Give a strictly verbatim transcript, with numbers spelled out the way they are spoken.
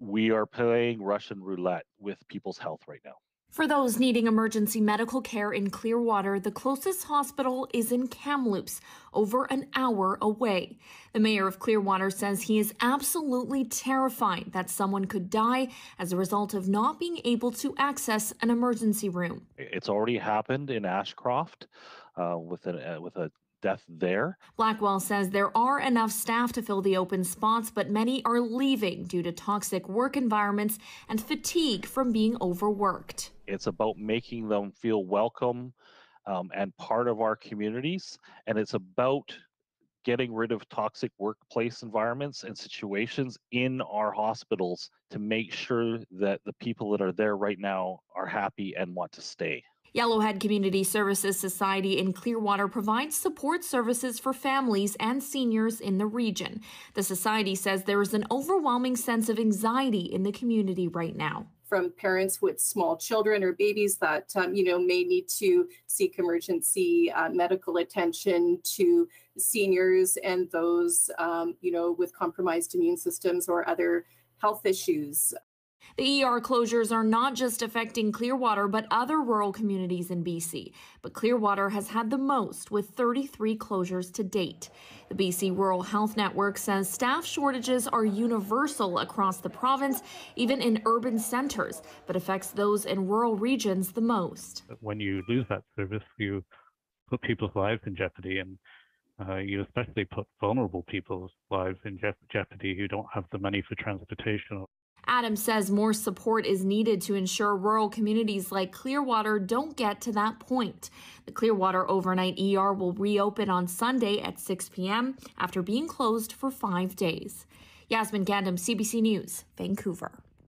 we are playing Russian roulette with people's health right now. For those needing emergency medical care in Clearwater, the closest hospital is in Kamloops, over an hour away. The mayor of Clearwater says he is absolutely terrified that someone could die as a result of not being able to access an emergency room. It's already happened in Ashcroft uh, with, an, uh, with a death there. Blackwell says there are enough staff to fill the open spots, but many are leaving due to toxic work environments and fatigue from being overworked. It's about making them feel welcome um, and part of our communities, and it's about getting rid of toxic workplace environments and situations in our hospitals to make sure that the people that are there right now are happy and want to stay. Yellowhead Community Services Society in Clearwater provides support services for families and seniors in the region. The society says there is an overwhelming sense of anxiety in the community right now. From parents with small children or babies that um, you know may need to seek emergency uh, medical attention, to seniors and those um, you know with compromised immune systems or other health issues. The E R closures are not just affecting Clearwater, but other rural communities in B C. But Clearwater has had the most, with thirty-three closures to date. The B C Rural Health Network says staff shortages are universal across the province, even in urban centers, but affects those in rural regions the most. When you lose that service, you put people's lives in jeopardy, and uh, you especially put vulnerable people's lives in je- jeopardy who don't have the money for transportation. Adam says more support is needed to ensure rural communities like Clearwater don't get to that point. The Clearwater Overnight E R will reopen on Sunday at six p m after being closed for five days. Yasmin Gandam, C B C News, Vancouver.